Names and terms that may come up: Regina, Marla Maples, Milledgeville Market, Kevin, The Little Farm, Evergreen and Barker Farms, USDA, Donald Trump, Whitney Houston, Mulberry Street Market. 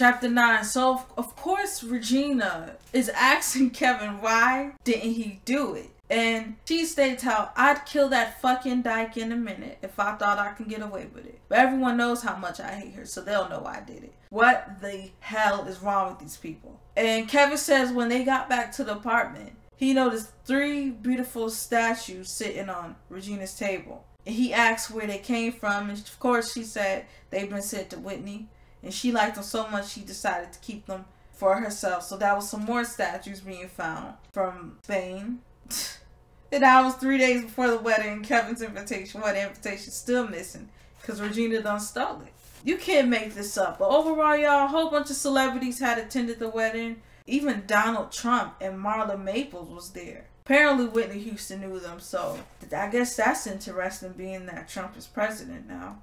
Chapter 9. So, of course, Regina is asking Kevin why didn't he do it? And she states how I'd kill that fucking dyke in a minute if I thought I can get away with it. But everyone knows how much I hate her, so they'll know I did it. What the hell is wrong with these people? And Kevin says when they got back to the apartment, he noticed 3 beautiful statues sitting on Regina's table. And he asks where they came from. And of course she said they've been sent to Whitney. And she liked them so much she decided to keep them for herself. So that was some more statues being found from Spain. And that was 3 days before the wedding. Kevin's invitation, wedding invitation, still missing because Regina done stole it. You can't make this up. But overall, y'all, a whole bunch of celebrities had attended the wedding. Even Donald Trump and Marla Maples was there. Apparently Whitney Houston knew them, so I guess that's interesting being that Trump is president now.